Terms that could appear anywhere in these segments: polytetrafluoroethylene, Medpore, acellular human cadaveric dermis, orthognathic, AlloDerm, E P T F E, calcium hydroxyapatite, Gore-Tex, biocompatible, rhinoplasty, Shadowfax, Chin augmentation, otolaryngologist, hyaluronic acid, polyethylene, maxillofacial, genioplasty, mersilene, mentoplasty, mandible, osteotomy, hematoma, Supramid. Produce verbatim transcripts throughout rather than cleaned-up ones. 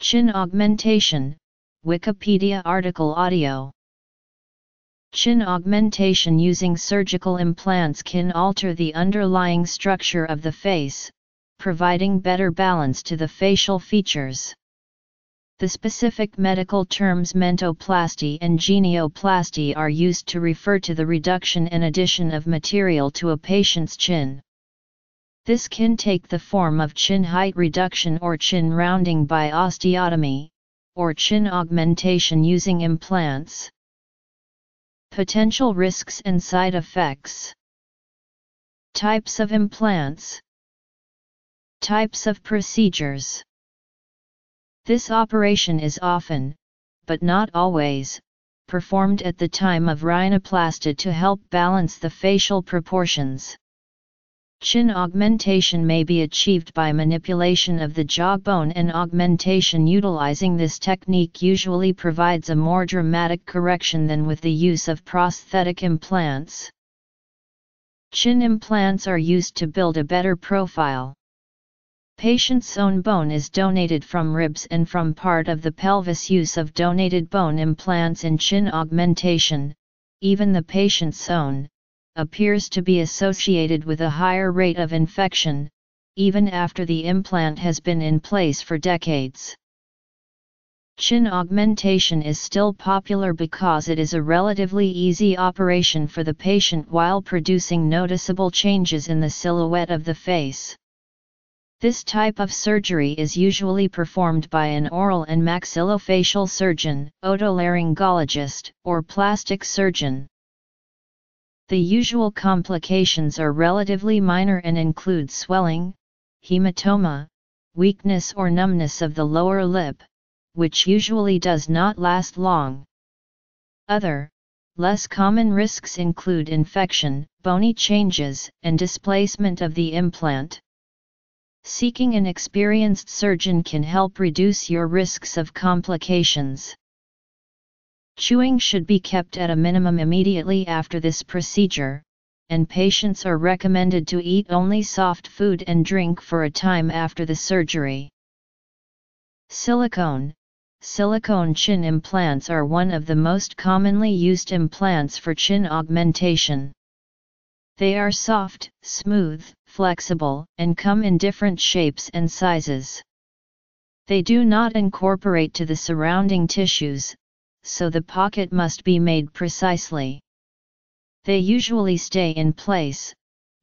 Chin augmentation, Wikipedia article audio. Chin augmentation using surgical implants can alter the underlying structure of the face, providing better balance to the facial features. The specific medical terms mentoplasty and genioplasty are used to refer to the reduction and addition of material to a patient's chin. This can take the form of chin height reduction or chin rounding by osteotomy, or chin augmentation using implants. Potential risks and side effects. Types of implants. Types of procedures. This operation is often, but not always, performed at the time of rhinoplasty to help balance the facial proportions. Chin augmentation may be achieved by manipulation of the jawbone, and augmentation utilizing this technique usually provides a more dramatic correction than with the use of prosthetic implants. Chin implants are used to build a better profile. Patient's own bone is donated from ribs and from part of the pelvis. Use of donated bone implants in chin augmentation, even the patient's own, appears to be associated with a higher rate of infection, even after the implant has been in place for decades. Chin augmentation is still popular because it is a relatively easy operation for the patient while producing noticeable changes in the silhouette of the face. This type of surgery is usually performed by an oral and maxillofacial surgeon, otolaryngologist, or plastic surgeon. The usual complications are relatively minor and include swelling, hematoma, weakness or numbness of the lower lip, which usually does not last long. Other, less common risks include infection, bony changes, and displacement of the implant. Seeking an experienced surgeon can help reduce your risks of complications. Chewing should be kept at a minimum immediately after this procedure, and patients are recommended to eat only soft food and drink for a time after the surgery. Silicone. Silicone chin implants are one of the most commonly used implants for chin augmentation. They are soft, smooth, flexible, and come in different shapes and sizes. They do not incorporate to the surrounding tissues, so the pocket must be made precisely. They usually stay in place,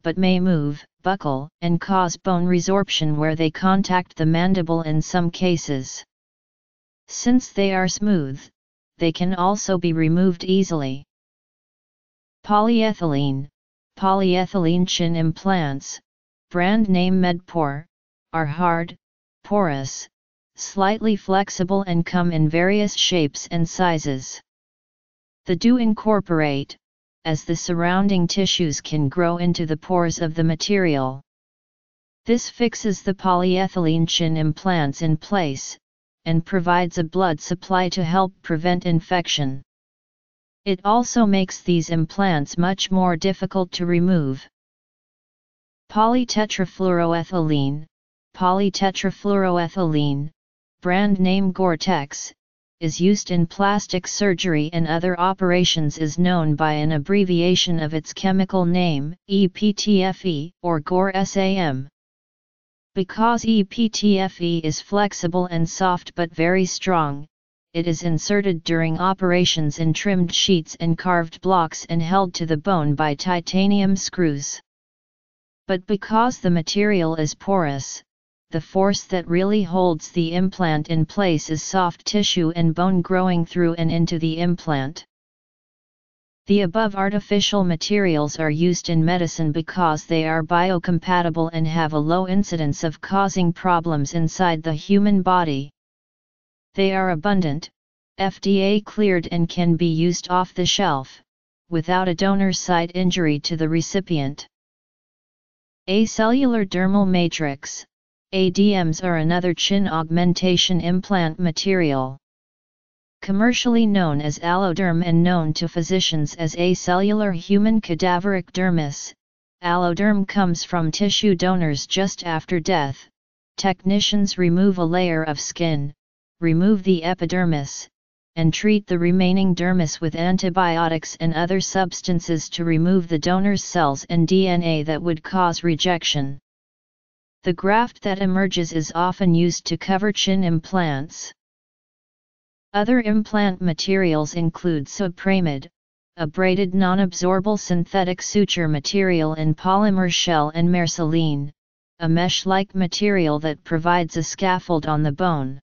but may move, buckle, and cause bone resorption where they contact the mandible in some cases. Since they are smooth, they can also be removed easily. Polyethylene. Polyethylene chin implants, brand name Medpore, are hard, porous, slightly flexible and come in various shapes and sizes. They do incorporate, as the surrounding tissues can grow into the pores of the material. This fixes the polyethylene chin implants in place, and provides a blood supply to help prevent infection. It also makes these implants much more difficult to remove. Polytetrafluoroethylene. Polytetrafluoroethylene, brand name Gore-Tex, is used in plastic surgery and other operations, is known by an abbreviation of its chemical name, E P T F E or Gore S A M. Because E P T F E is flexible and soft but very strong, it is inserted during operations in trimmed sheets and carved blocks and held to the bone by titanium screws. But because the material is porous, the force that really holds the implant in place is soft tissue and bone growing through and into the implant. The above artificial materials are used in medicine because they are biocompatible and have a low incidence of causing problems inside the human body. They are abundant, F D A cleared, and can be used off the shelf, without a donor site injury to the recipient. Acellular dermal matrix. A D Ms are another chin augmentation implant material. Commercially known as AlloDerm and known to physicians as acellular human cadaveric dermis, AlloDerm comes from tissue donors just after death. Technicians remove a layer of skin, remove the epidermis, and treat the remaining dermis with antibiotics and other substances to remove the donor's cells and D N A that would cause rejection. The graft that emerges is often used to cover chin implants. Other implant materials include Supramid, a braided non-absorbable synthetic suture material in polymer shell, and mersilene, a mesh-like material that provides a scaffold on the bone.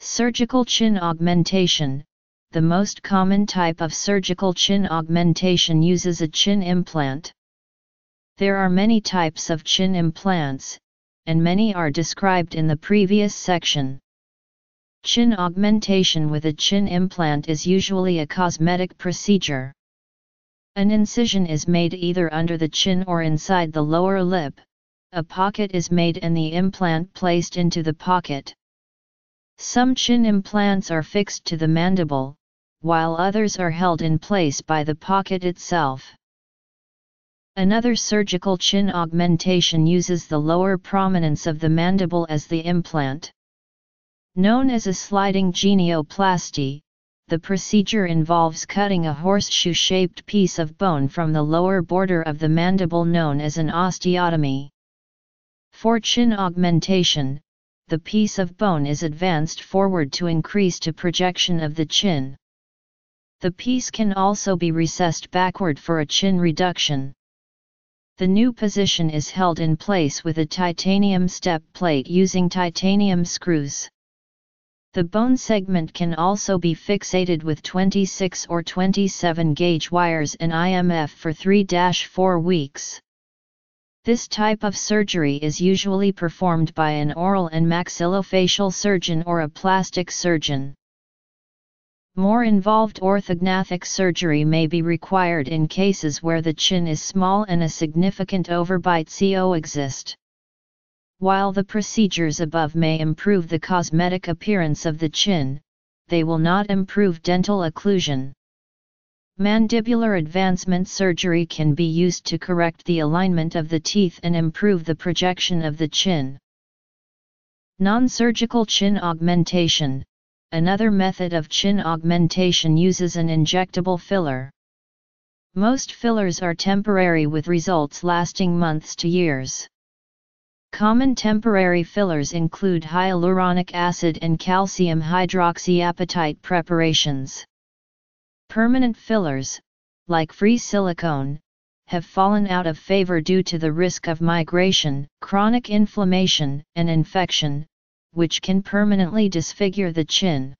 Surgical chin augmentation. The most common type of surgical chin augmentation uses a chin implant. There are many types of chin implants, and many are described in the previous section. Chin augmentation with a chin implant is usually a cosmetic procedure. An incision is made either under the chin or inside the lower lip, a pocket is made and the implant placed into the pocket. Some chin implants are fixed to the mandible, while others are held in place by the pocket itself. Another surgical chin augmentation uses the lower prominence of the mandible as the implant. Known as a sliding genioplasty, the procedure involves cutting a horseshoe-shaped piece of bone from the lower border of the mandible, known as an osteotomy. For chin augmentation, the piece of bone is advanced forward to increase the projection of the chin. The piece can also be recessed backward for a chin reduction. The new position is held in place with a titanium step plate using titanium screws. The bone segment can also be fixated with twenty-six or twenty-seven gauge wires and I M F for three to four weeks. This type of surgery is usually performed by an oral and maxillofacial surgeon or a plastic surgeon. More involved orthognathic surgery may be required in cases where the chin is small and a significant overbite co exist. While the procedures above may improve the cosmetic appearance of the chin, they will not improve dental occlusion. Mandibular advancement surgery can be used to correct the alignment of the teeth and improve the projection of the chin. Non-surgical chin augmentation. Another method of chin augmentation uses an injectable filler. Most fillers are temporary, with results lasting months to years. Common temporary fillers include hyaluronic acid and calcium hydroxyapatite preparations. Permanent fillers, like free silicone, have fallen out of favor due to the risk of migration, chronic inflammation, and infection, which can permanently disfigure the chin.